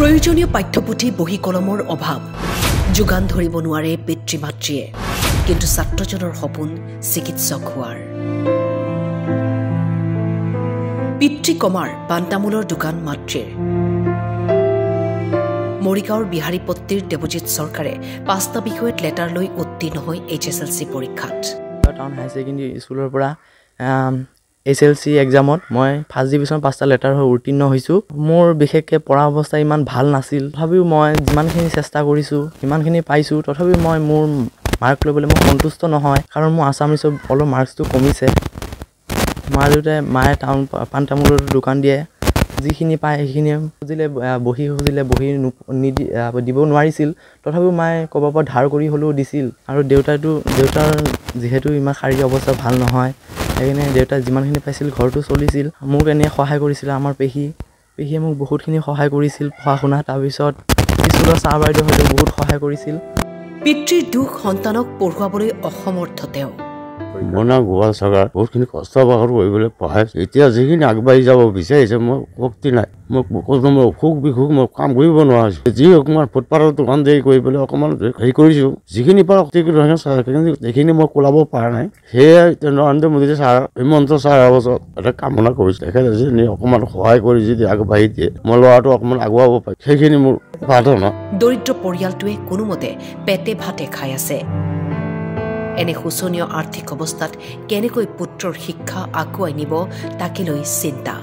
প্ৰয়োজনীয় পাঠ্যপুথি বহি কলমৰ অভাৱ যোগান ধৰিব নোৱাৰে পিতৃ মাতৃয়ে কিন্তু ছাত্ৰজনৰ সপোন চিকিৎসক হোৱাৰ পিতৃ কমাৰ পান্তামুলৰ দোকান মাতৃৰ মৰিগাঁওৰ বিহাৰী পত্তিৰ দেৱজিৎ সৰকাৰে পাঁচটা বিষয়ত লেটাৰ লৈ উত্তীৰ্ণ হৈ এইচএসএলসি পৰীক্ষাত টাউন হাই সেকেন্ডাৰী স্কুলৰ পৰা SLC examot মই first division pasta letter ho urtinno hoisu mor bisheke pora obostha iman bhal nasil thabiu moi jiman khini chesta korisu iman khini paisu tothabiu moi mor mark lobole mo santushto nohoy karon mo assamese polo marks tu komise marute mae town pantamulor dukan die jikhini pai khini hojile bohi dibo nwarisil tothabiu mae kobapor dhar kori holo disil aru deutar jehetu iman khari obostha bhal nohoy এখানে data জিমানখিনি পাইছিল ঘৰটো চলিছিল মোক এনে সহায় কৰিছিল আমাৰ পেহি মোক বহুতখিনি সহায় কৰিছিল পঢ়াশুনা তাৰ পিছত স্কুলৰ ছাৰবাইদে হয়তো বহুত সহায় কৰিছিল পিতৃৰ দুখ সন্তানক পঢ়ুৱাবলৈ অসমৰ্থতেও মনা গোৱাল সগা বহুতখিনি কষ্ট বাহৰ কৰিবলে পঢ়াই এতিয়া যিখিনি আগবাঢ়ি যাব বিচাৰিছে মই শক্তি নাই মোক কোনোমতে খুব বিখুব মই কাম কৰিব নোৱাৰা যি অকমান ফুটপাথৰ দোকান দেই কৰিবলে অকমান হেৰি কৰিছো যিখিনি পাৰ অতি ৰঙা সাৰখিনি দেখিনি মই কোলাব পাৰা নাই হে নৰেন্দ্ৰ মোদীৰ সাৰ হিমন্ত সাৰ অৱসৰত এটা কামনা কৰিছে দেখা যায় যে অকমান সহায় কৰি যদি আগবাঢ়ি দিয়ে মই লৰাটো অকমান আগুৱাব পাৰি সেইখিনি মোৰ বাধা ন দৰিদ্ৰ পৰিয়ালটোৱে কোনোমতে পেটে ভাতে খাই আছে এনে হুসনীয় আৰ্থিক অবস্থাত কেনেকৈ পুত্ৰৰ শিক্ষা আগুৱাই নিব তাকে লৈ চিন্তা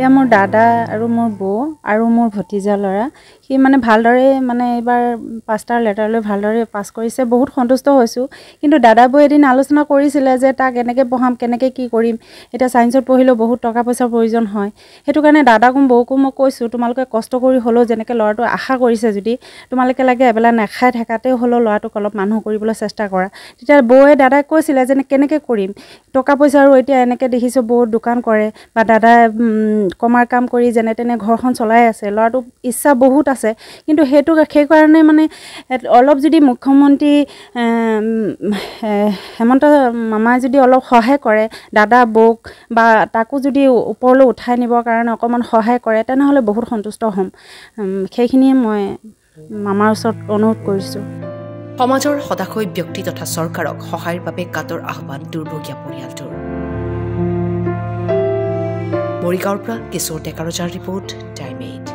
এয়া মোৰ দাদা আৰু মোৰ বৌ আৰু মোৰ ভতিজা লৰা কি মানে ভালদৰে মানে এবাৰ পাঁচটাৰ লেটাৰ লৈ ভালদৰে পাস কৰিছে বহুত সন্তুষ্ট হৈছো কিন্তু দাদা বৌ এদিন আলোচনা কৰিছিল যে তাক এনেকৈ পঢ়াম কেনেকৈ কি কৰিম এটা সায়েন্সত পঢ়িলো বহুত টকা পয়সাৰ প্ৰয়োজন হয় হেতু কাৰণে দাদাকো বৌকো মই কৈছো তোমালোকে কষ্ট কৰি হলো যেনেকৈ লৰাটো আশা কৰিছে যদি তোমালোকে লাগে এবেলা নাখাই থাকাতে হলো লৰাটো অলপ মানুহ কৰিবলৈ চেষ্টা কৰা তেতিয়া বৌয়ে দাদাক কৈছিল যে কেনেকৈ কৰিম টকা পয়সা আৰু এতিয়া এনেকৈ দেখিছো বৌ দোকান কৰে বা দাদা কমাৰ কাম কৰি যেনে তেনে ঘৰখন চলাই আছে লৰাটো ইচ্ছা বহুত আছে কিন্তু হেতু সেই কাৰণে মানে অলপ যদি মুখ্যমন্ত্ৰী হেমন্ত মামা যদি অলপ সহায় কৰে দাদা বৌক বা তাকো যদি ওপৰলৈ উঠাই নিবৰ কাৰণে অকমান সহায় কৰে তেনেহলে বহুত সন্তুষ্ট হ'ম সেইখিনি মই মামাৰ ওচৰত অনুৰোধ কৰিছো সমাজৰ সদাকৈ ব্যক্তি তথা সৰকাৰক সহায়ৰ বাবে কাতৰ আহ্বান দুৰ্ভগীয়া পৰিয়ালটোৰ মৰিগাঁৱৰ পৰা কিশোৰ টেকাৰজাৰ ৰিপোৰ্ট টাইম 8